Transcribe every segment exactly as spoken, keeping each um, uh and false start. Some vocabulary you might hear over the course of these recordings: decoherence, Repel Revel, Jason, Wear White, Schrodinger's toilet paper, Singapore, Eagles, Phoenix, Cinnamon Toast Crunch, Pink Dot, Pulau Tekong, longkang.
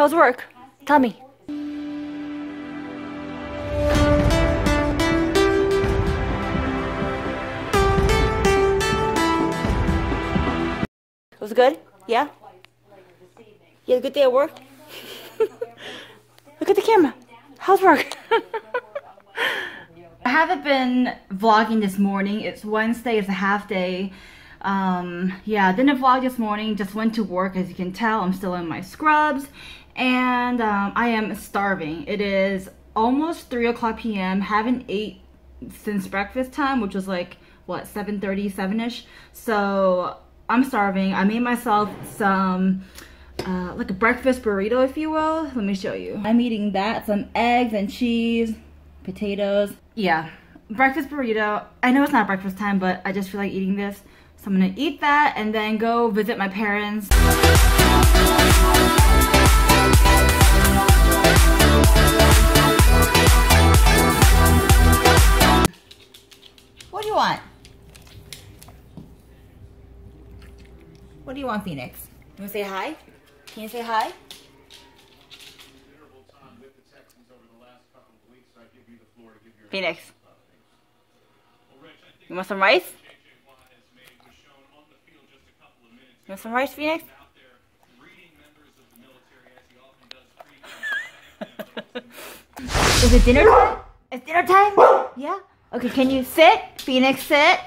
How's work? Tell me. It was good? Yeah? You had a good day at work? Look at the camera. How's work? I haven't been vlogging this morning. It's Wednesday, it's a half day. Um, yeah, didn't vlog this morning, just went to work. As you can tell, I'm still in my scrubs. And um, I am starving. It is almost three o'clock P M Haven't ate since breakfast time, which was like, what, seven thirty, seven-ish? So I'm starving. I made myself some, uh, like a breakfast burrito, if you will. Let me show you. I'm eating that, some eggs and cheese, potatoes. Yeah, breakfast burrito. I know it's not breakfast time, but I just feel like eating this. So I'm gonna eat that and then go visit my parents. What do you want? What do you want, Phoenix? You wanna say hi? Can you say hi? Phoenix. You want some rice? You want some rice, Phoenix? Is it dinner time? It's dinner time? Yeah? Okay, can you sit? Phoenix, sit.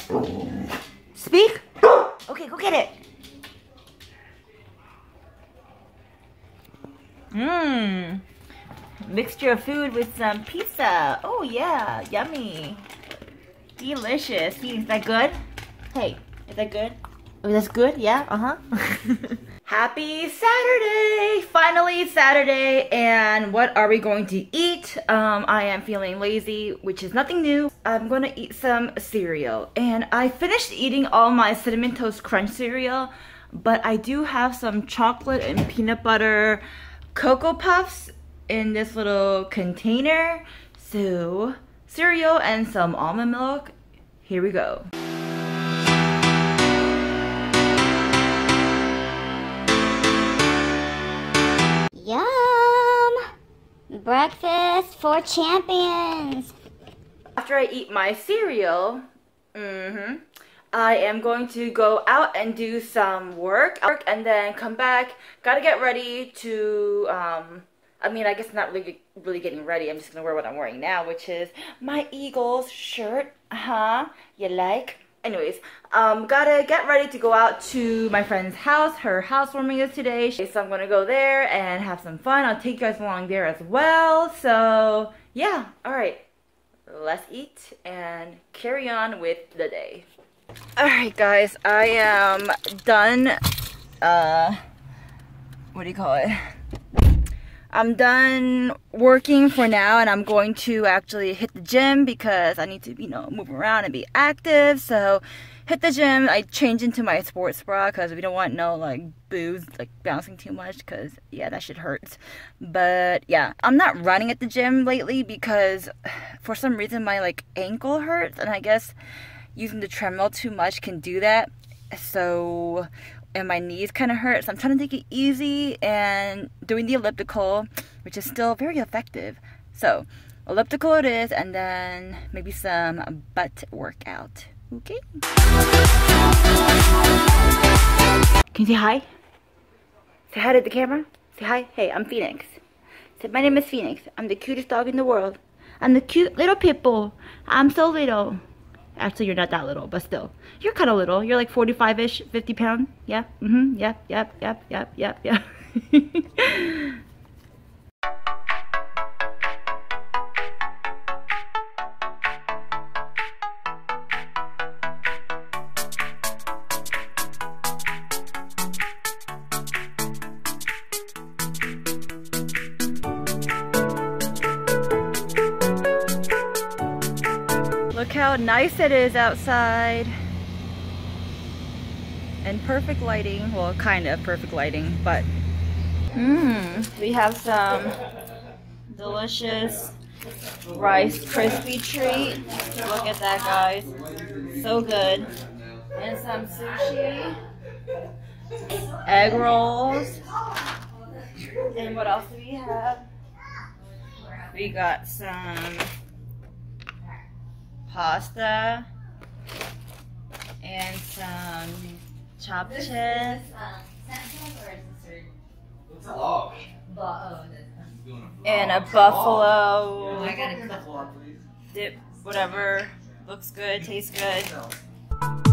Speak. Okay, go get it. Mmm. Mixture of food with some pizza. Oh yeah, yummy. Delicious. Is that good? Hey, is that good? Oh, that's good, yeah, uh-huh. Happy Saturday! Finally Saturday, and what are we going to eat? Um, I am feeling lazy, which is nothing new. I'm gonna eat some cereal, and I finished eating all my Cinnamon Toast Crunch cereal, but I do have some chocolate and peanut butter Cocoa Puffs in this little container. So, cereal and some almond milk. Here we go. Yum! Breakfast for champions! After I eat my cereal, mm-hmm, I am going to go out and do some work and then come back. Gotta get ready to, um, I mean, I guess not really, really getting ready. I'm just gonna wear what I'm wearing now, which is my Eagles shirt. Uh-huh, you like? Anyways, um, gotta get ready to go out to my friend's house. Her housewarming is today, so I'm gonna go there and have some fun. I'll take you guys along there as well. So, yeah, alright. Let's eat and carry on with the day. Alright guys, I am done, uh, what do you call it? I'm done working for now, and I'm going to actually hit the gym because I need to, you know, move around and be active. So hit the gym. I change into my sports bra because we don't want no like boobs like bouncing too much because yeah, that shit hurts. But yeah, I'm not running at the gym lately because for some reason my like ankle hurts, and I guess using the treadmill too much can do that. So, and my knees kind of hurt, so I'm trying to take it easy and doing the elliptical, which is still very effective. So, elliptical it is, and then maybe some butt workout. Okay? Can you say hi? Say hi to the camera. Say hi. Hey, I'm Phoenix. Say, my name is Phoenix. I'm the cutest dog in the world. I'm the cute little pit bull. I'm so little. Actually, you're not that little, but still. You're kind of little. You're like forty-five-ish, fifty pound. Yeah, mm-hmm, yep, yep, yep, yep, yep, yep. Look how nice it is outside. And perfect lighting. Well, kind of perfect lighting, but mm, we have some delicious Rice Krispie treat. Look at that, guys. So good. And some sushi. Egg rolls. And what else do we have? We got some pasta and some chopped cheese. And a buffalo dip, whatever. Looks good, tastes good.